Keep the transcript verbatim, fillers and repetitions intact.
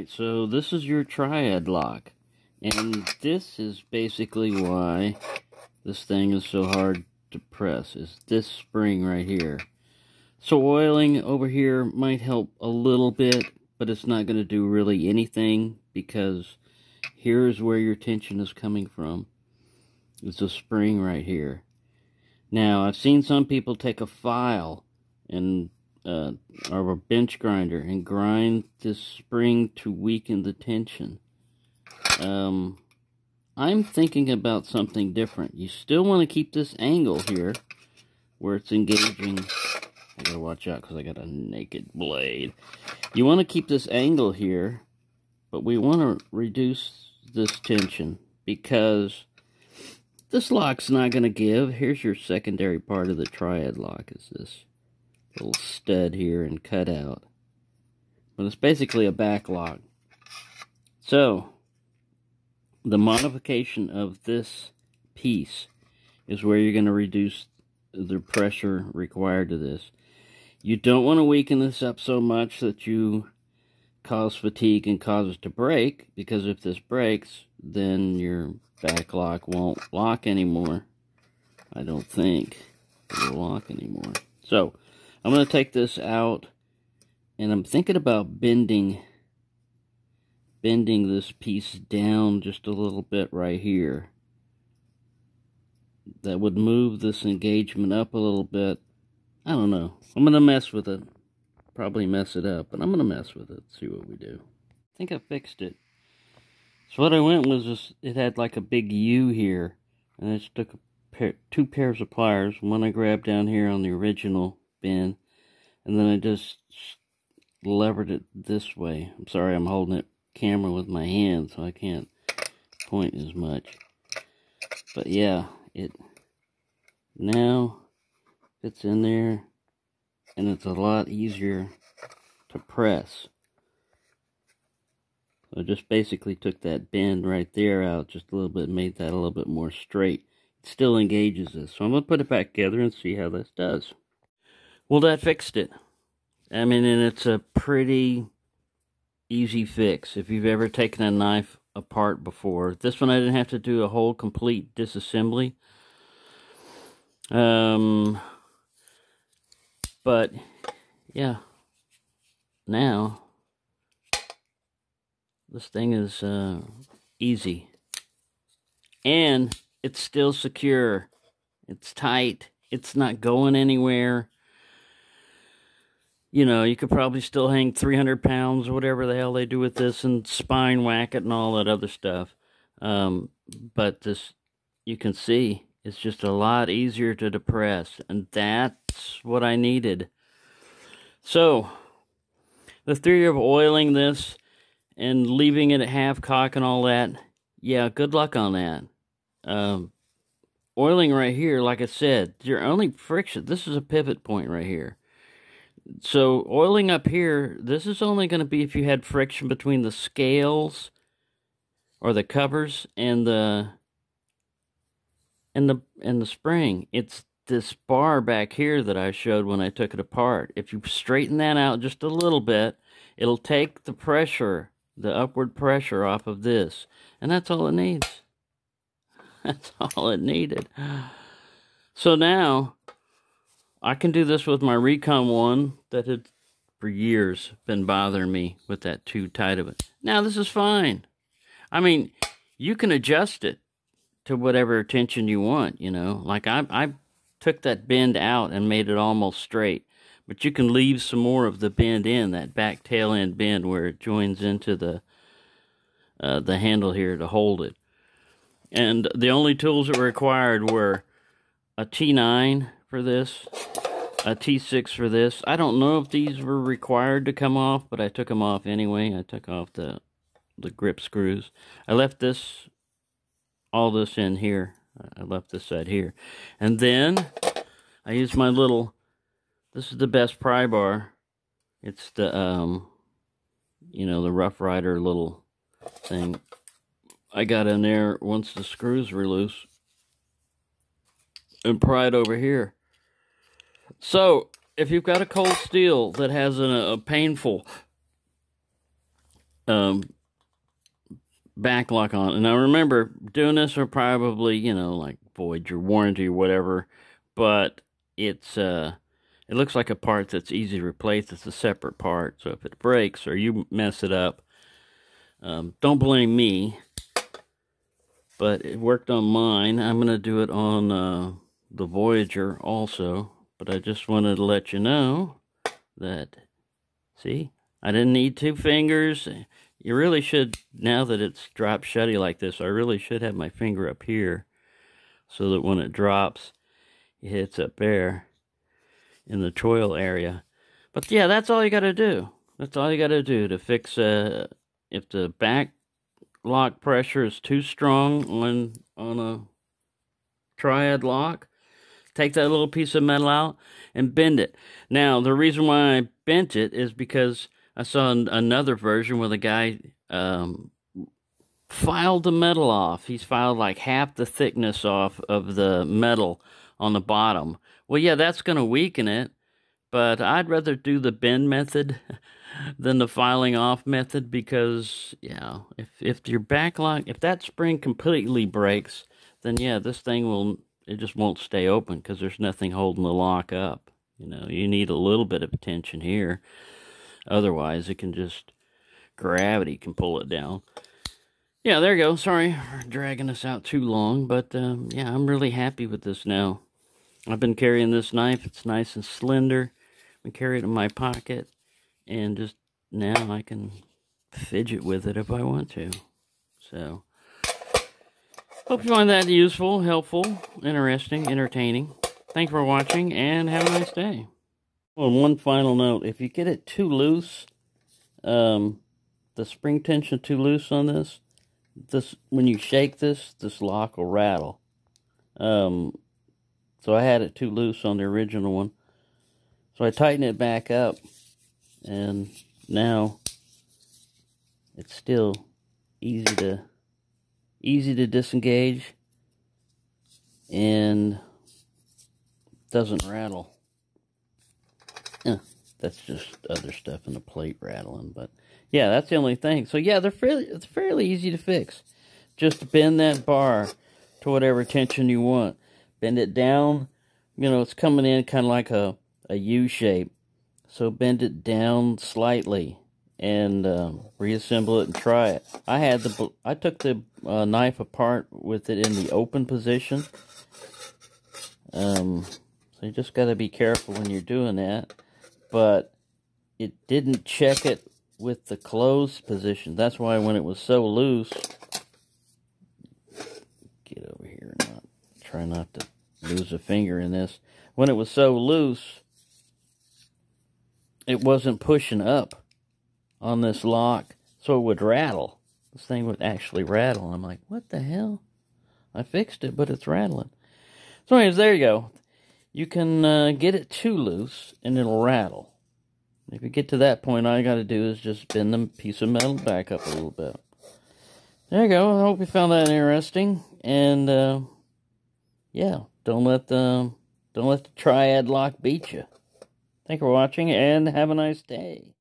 Alright, so this is your Tri-Ad lock, and this is basically why this thing is so hard to press, is this spring right here. So oiling over here might help a little bit, but it's not going to do really anything, because here's where your tension is coming from. It's a spring right here. Now, I've seen some people take a file and uh, or a bench grinder and grind this spring to weaken the tension. Um, I'm thinking about something different. You still want to keep this angle here where it's engaging. I gotta watch out because I got a naked blade. You want to keep this angle here, but we want to reduce this tension because this lock's not going to give. Here's your secondary part of the Tri-Ad lock, is this little stud here and cut out. But it's basically a back lock. So, the modification of this piece is where you're going to reduce the pressure required to this. You don't want to weaken this up so much that you cause fatigue and cause it to break, because if this breaks, then your back lock won't lock anymore. I don't think it'll lock anymore. So I'm going to take this out, and I'm thinking about bending bending this piece down just a little bit right here. That would move this engagement up a little bit. I don't know. I'm going to mess with it. Probably mess it up, but I'm going to mess with it, see what we do. I think I fixed it. So what I went was, this, it had like a big U here, and I just took a pair, two pairs of pliers, one I grabbed down here on the original bin, and then I just levered it this way. I'm sorry, I'm holding the camera with my hand, so I can't point as much. But yeah, it now fits in there, and it's a lot easier to press. So I just basically took that bend right there out just a little bit, made that a little bit more straight. It still engages this. So I'm going to put it back together and see how this does. Well, that fixed it. I mean, and it's a pretty easy fix. If you've ever taken a knife apart before. This one I didn't have to do a whole complete disassembly. Um... But, yeah, now, this thing is uh, easy, and it's still secure, it's tight, it's not going anywhere. You know, you could probably still hang three hundred pounds or whatever the hell they do with this, and spine whack it and all that other stuff. Um, but this, you can see, it's just a lot easier to depress, and that's what I needed. So, the theory of oiling this and leaving it at half cock and all that, yeah, good luck on that. Um, oiling right here, like I said, your only friction, this is a pivot point right here. So, oiling up here, this is only going to be if you had friction between the scales or the covers and the... And the, and the spring, it's this bar back here that I showed when I took it apart. If you straighten that out just a little bit, it'll take the pressure, the upward pressure off of this. And that's all it needs. That's all it needed. So now, I can do this with my Recon one that had, for years, been bothering me with that too tight of it. Now this is fine. I mean, you can adjust it to whatever tension you want, you know. Like I, I took that bend out and made it almost straight. But you can leave some more of the bend in, that back tail end bend where it joins into the uh, the handle here to hold it. And the only tools that were required were a T nine for this, a T six for this. I don't know if these were required to come off, but I took them off anyway. I took off the the grip screws. I left this... all this in here. I left this side here. And then I used my little, this is the best pry bar. It's the, um, you know, the Rough Rider little thing. I got in there once the screws were loose and pried over here. So if you've got a Cold Steel that has a, a painful um, backlock on. And I remember doing this for probably, you know, like Voyager warranty or whatever. But it's uh, it looks like a part that's easy to replace. It's a separate part. So if it breaks or you mess it up, um, don't blame me. But it worked on mine. I'm going to do it on uh, the Voyager also. But I just wanted to let you know that, see, I didn't need two fingers. You really should, now that it's dropped shutty like this, I really should have my finger up here so that when it drops, it hits up there in the choil area. But yeah, that's all you got to do. That's all you got to do to fix, uh, if the back lock pressure is too strong on on a Tri-Ad lock, take that little piece of metal out and bend it. Now the reason why I bent it is because I saw an, another version where the guy um, filed the metal off. He's filed like half the thickness off of the metal on the bottom. Well, yeah, that's going to weaken it, but I'd rather do the bend method than the filing off method, because, you know, if, if your backlock, if that spring completely breaks, then yeah, this thing will, it just won't stay open because there's nothing holding the lock up. You know, you need a little bit of tension here. Otherwise, it can just, gravity can pull it down. Yeah, there you go. Sorry for dragging this out too long, but um, yeah, I'm really happy with this now. I've been carrying this knife. It's nice and slender. I carry it in my pocket. And just now I can fidget with it if I want to. So, hope you find that useful, helpful, interesting, entertaining. Thanks for watching, and have a nice day. Well, one final note. If you get it too loose, um, the spring tension too loose on this, this when you shake this, this lock will rattle. Um, so I had it too loose on the original one. So I tighten it back up. And now it's still easy to easy to disengage and doesn't rattle. Eh, that's just other stuff in the plate rattling, but yeah, that's the only thing. So yeah, they're fairly it's fairly easy to fix. Just bend that bar to whatever tension you want. Bend it down. You know, it's coming in kind of like a a U shape. So bend it down slightly and um, reassemble it and try it. I had the I took the uh, knife apart with it in the open position. Um, so you just got to be careful when you're doing that. But it didn't check it with the closed position. That's why when it was so loose, get over here and not, try not to lose a finger in this. When it was so loose, it wasn't pushing up on this lock, so it would rattle. This thing would actually rattle. I'm like, what the hell? I fixed it, but it's rattling. So anyways, there you go. You can uh, get it too loose, and it'll rattle. If you get to that point, all you got to do is just bend the piece of metal back up a little bit. There you go. I hope you found that interesting. And, uh, yeah, don't let the, don't let the Tri-Ad lock beat you. Thanks for watching, and have a nice day.